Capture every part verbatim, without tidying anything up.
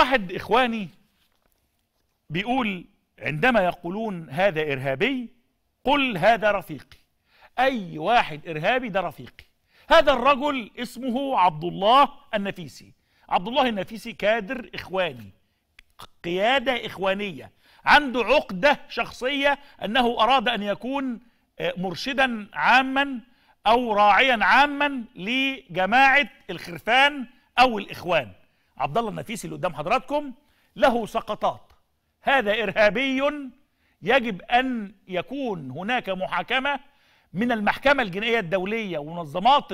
واحد إخواني بيقول عندما يقولون هذا إرهابي قل هذا رفيقي، أي واحد إرهابي ده رفيقي. هذا الرجل اسمه عبد الله النفيسي. عبد الله النفيسي كادر إخواني، قيادة إخوانية، عنده عقدة شخصية أنه أراد أن يكون مرشدا عاما أو راعيا عاما لجماعة الخرفان أو الإخوان. عبد الله النفيسي اللي قدام حضراتكم له سقطات، هذا إرهابي يجب أن يكون هناك محاكمة من المحكمة الجنائية الدولية ومنظمات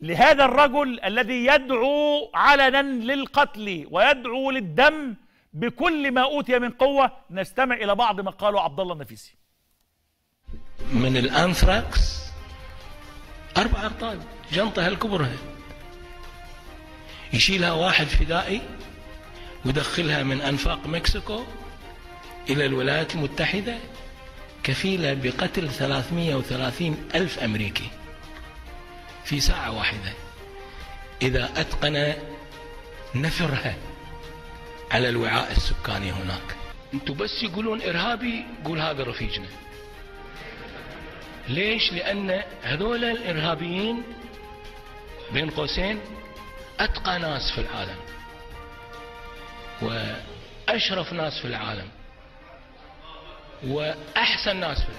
لهذا الرجل الذي يدعو علنا للقتل ويدعو للدم بكل ما أوتي من قوة. نستمع إلى بعض ما قاله عبد الله النفيسي. من الأنثراكس أربع أغطال جنطة هالكبر هي يشيلها واحد فدائي ويدخلها من أنفاق مكسيكو إلى الولايات المتحدة، كفيلة بقتل ثلاثمئة وثلاثين ألف أمريكي في ساعة واحدة إذا أتقن نثرها على الوعاء السكاني هناك. أنتوا بس يقولون إرهابي قول هذا رفيجنا. ليش؟ لأن هذول الإرهابيين بين قوسين أتقى ناس في العالم وأشرف ناس في العالم وأحسن ناس في العالم.